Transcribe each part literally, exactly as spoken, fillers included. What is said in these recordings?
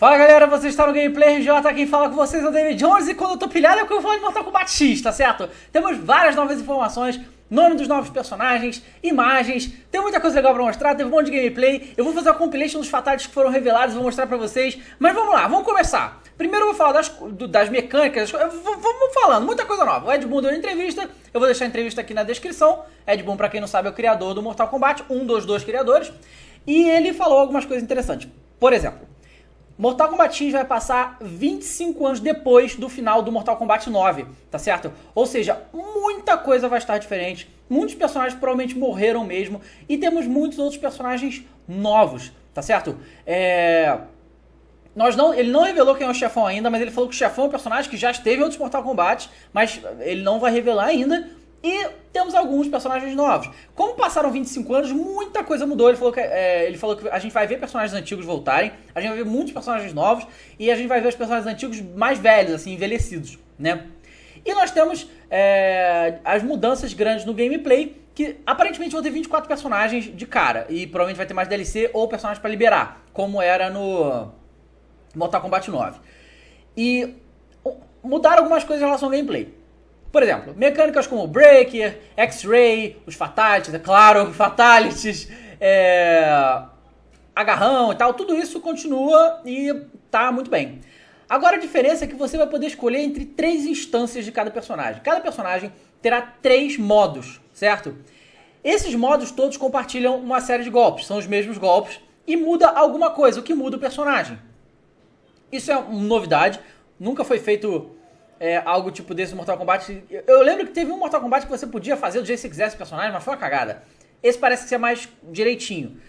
Fala galera, você está no Gameplay R J, quem fala com vocês é o David Jones e quando eu tô pilhado é porque eu falo de Mortal Kombat X, tá certo? Temos várias novas informações, nome dos novos personagens, imagens, tem muita coisa legal pra mostrar, teve um monte de gameplay, eu vou fazer uma compilation dos fatalities que foram revelados e vou mostrar pra vocês, mas vamos lá, vamos começar. Primeiro eu vou falar das, das mecânicas, vamos falando, muita coisa nova. O Ed Boon deu uma entrevista, eu vou deixar a entrevista aqui na descrição. Ed Boon, pra quem não sabe, é o criador do Mortal Kombat, um dos dois criadores, e ele falou algumas coisas interessantes. Por exemplo, Mortal Kombat X vai passar vinte e cinco anos depois do final do Mortal Kombat nove, tá certo? Ou seja, muita coisa vai estar diferente, muitos personagens provavelmente morreram mesmo, e temos muitos outros personagens novos, tá certo? É... Nós não, ele não revelou quem é o chefão ainda, mas ele falou que o chefão é um personagem que já esteve em outros Mortal Kombat, mas ele não vai revelar ainda. E temos alguns personagens novos. Como passaram vinte e cinco anos, muita coisa mudou. Ele falou que, é, ele falou que a gente vai ver personagens antigos voltarem, a gente vai ver muitos personagens novos, e a gente vai ver os personagens antigos mais velhos, assim, envelhecidos, né? E nós temos é, as mudanças grandes no gameplay, que aparentemente vão ter vinte e quatro personagens de cara, e provavelmente vai ter mais D L C ou personagens para liberar, como era no Mortal Kombat nove. E mudaram algumas coisas em relação ao gameplay. Por exemplo, mecânicas como Breaker, X-Ray, os Fatalities, é claro, Fatalities, é... agarrão e tal, tudo isso continua e tá muito bem. Agora a diferença é que você vai poder escolher entre três instâncias de cada personagem. Cada personagem terá três modos, certo? Esses modos todos compartilham uma série de golpes, são os mesmos golpes, e muda alguma coisa, o que muda o personagem. Isso é uma novidade, nunca foi feito... É, algo tipo desse Mortal Kombat. Eu lembro que teve um Mortal Kombat que você podia fazer do jeito que você quisesse o personagem, mas foi uma cagada. Esse parece ser mais direitinho.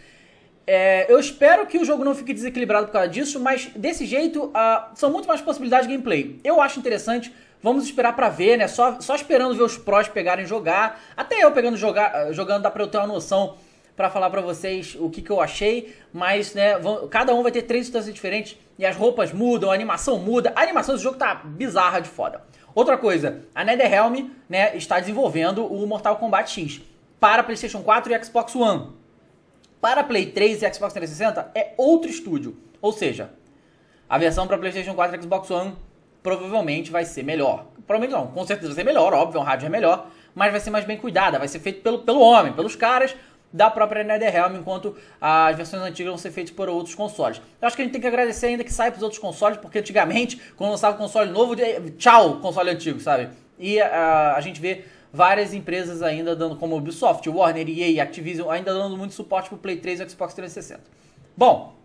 É, eu espero que o jogo não fique desequilibrado por causa disso, mas desse jeito uh, são muito mais possibilidades de gameplay. Eu acho interessante, vamos esperar pra ver, né? Só, só esperando ver os prós pegarem jogar. Até eu pegando jogar, jogando dá pra eu ter uma noção pra falar pra vocês o que, que eu achei, mas né, vão, cada um vai ter três instâncias diferentes e as roupas mudam, a animação muda, a animação desse jogo tá bizarra de foda. Outra coisa, a Netherrealm né, está desenvolvendo o Mortal Kombat X para Playstation quatro e Xbox One. Para Play três e Xbox trezentos e sessenta é outro estúdio, ou seja, a versão para Playstation quatro e Xbox One provavelmente vai ser melhor. Provavelmente não, com certeza vai ser melhor, óbvio, um rádio é melhor, mas vai ser mais bem cuidada, vai ser feito pelo, pelo homem, pelos caras, da própria Netherrealm, enquanto as versões antigas vão ser feitas por outros consoles. Eu acho que a gente tem que agradecer ainda que sai para os outros consoles, porque antigamente, quando lançava console novo, tchau, console antigo, sabe? E a, a gente vê várias empresas ainda dando, como Ubisoft, Warner, E A, Activision, ainda dando muito suporte para o Play três e Xbox trezentos e sessenta. Bom,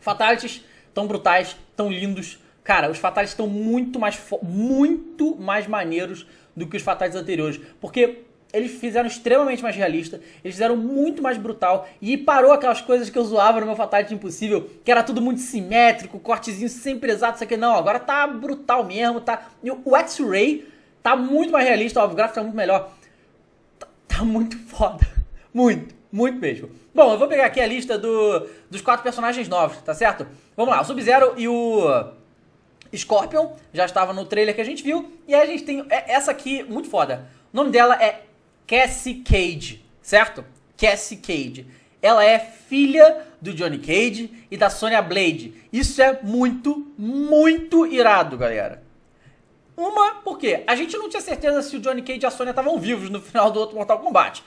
fatalities tão brutais, tão lindos. Cara, os fatalities estão muito mais, muito mais maneiros do que os fatalities anteriores, porque... eles fizeram extremamente mais realista, eles fizeram muito mais brutal e parou aquelas coisas que eu zoava no meu Fatality Impossível, que era tudo muito simétrico, cortezinho sempre exato, isso aqui não, agora tá brutal mesmo, tá... E o X-Ray tá muito mais realista, ó, o gráfico tá muito melhor. Tá, tá muito foda, muito, muito mesmo. Bom, eu vou pegar aqui a lista do, dos quatro personagens novos, tá certo? Vamos lá, o Sub-Zero e o... Scorpion, já estava no trailer que a gente viu, e aí a gente tem essa aqui, muito foda. O nome dela é... Cassie Cage, certo? Cassie Cage. Ela é filha do Johnny Cage e da Sonya Blade. Isso é muito, muito irado, galera. Uma, porque a gente não tinha certeza se o Johnny Cage e a Sonya estavam vivos no final do outro Mortal Kombat.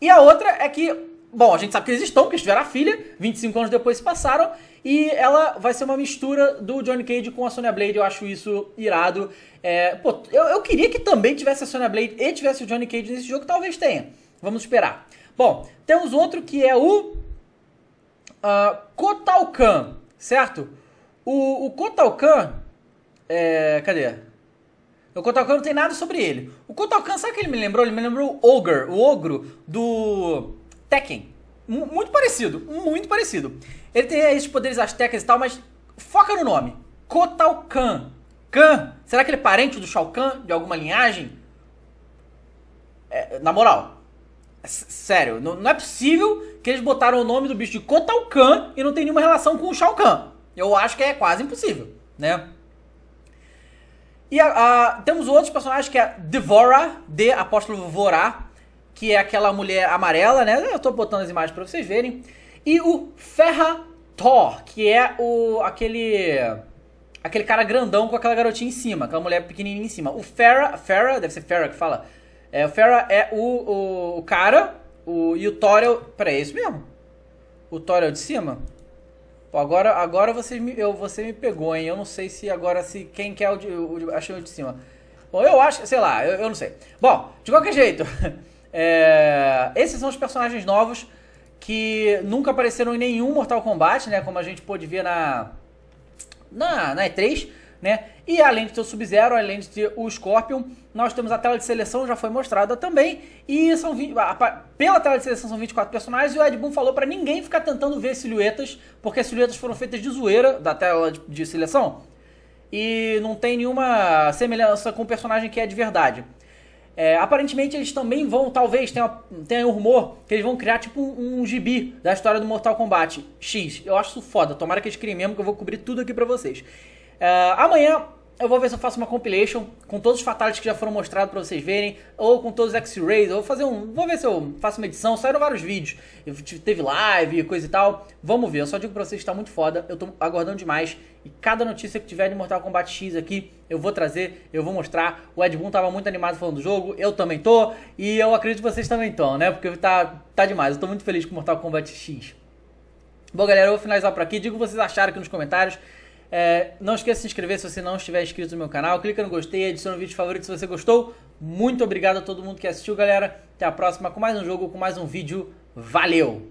E a outra é que, bom, a gente sabe que eles estão, porque eles tiveram a filha, vinte e cinco anos depois se passaram, e ela vai ser uma mistura do Johnny Cage com a Sonya Blade, eu acho isso irado. É, pô, eu, eu queria que também tivesse a Sonya Blade e tivesse o Johnny Cage nesse jogo, talvez tenha. Vamos esperar. Bom, temos outro que é o uh, Kotal Kahn, certo? O, o Kotal Kahn, é, cadê? O Kotal Kahn não tem nada sobre ele. O Kotal Kahn, sabe o que ele me lembrou? Ele me lembrou o Ogre, o Ogro do Tekken. M- muito parecido, muito parecido. Ele tem esses poderes astecas e tal, mas foca no nome. Kotal Kahn. Kahn. Será que ele é parente do Shao Kahn? De alguma linhagem? É, na moral. S sério. Não, não é possível que eles botaram o nome do bicho de Kotal Kahn e não tem nenhuma relação com o Shao Kahn. Eu acho que é quase impossível, né? E a, a, temos outros personagens que é Vorá, de Apóstolo Vorá, que é aquela mulher amarela, né? Eu tô botando as imagens pra vocês verem. E o Ferra Thor, que é o aquele aquele cara grandão com aquela garotinha em cima, aquela mulher pequenininha em cima. O Ferra, Ferra deve ser Ferra que fala. É, o Ferra é o, o, o cara, o, e o Thor é o... Peraí, é isso mesmo? O Thor é o de cima? Pô, agora agora você me, eu, você me pegou, hein? Eu não sei se agora, se quem quer o de, o de, achei o de cima. Bom, eu acho, sei lá, eu, eu não sei. Bom, de qualquer jeito, é, esses são os personagens novos que nunca apareceram em nenhum Mortal Kombat, né? Como a gente pôde ver na, na, na E três, né? E além de ter o Sub-Zero, além de ter o Scorpion, nós temos a tela de seleção, já foi mostrada também. E são pela tela de seleção são vinte e quatro personagens, e o Ed Boon falou para ninguém ficar tentando ver silhuetas, porque as silhuetas foram feitas de zoeira da tela de, de seleção. E não tem nenhuma semelhança com o personagem que é de verdade. É, aparentemente eles também vão, talvez, tenha, tenha um rumor que eles vão criar tipo um, um gibi da história do Mortal Kombat X. Eu acho isso foda, tomara que eles criem mesmo, que eu vou cobrir tudo aqui pra vocês. É, amanhã eu vou ver se eu faço uma compilation com todos os fatalities que já foram mostrados pra vocês verem, ou com todos os X-Rays, eu vou fazer um... Vou ver se eu faço uma edição, saíram vários vídeos, teve live, coisa e tal, vamos ver. Eu só digo pra vocês que tá muito foda, eu tô aguardando demais, e cada notícia que tiver de Mortal Kombat X aqui, eu vou trazer, eu vou mostrar. O Ed Boon tava muito animado falando do jogo, eu também tô, e eu acredito que vocês também estão, né, porque tá, tá demais, eu tô muito feliz com Mortal Kombat X. Bom, galera, eu vou finalizar por aqui, digo o que vocês acharam aqui nos comentários. É, não esqueça de se inscrever se você não estiver inscrito no meu canal, clica no gostei, adiciona um vídeo favorito se você gostou. Muito obrigado a todo mundo que assistiu, galera. Até a próxima com mais um jogo, com mais um vídeo. Valeu!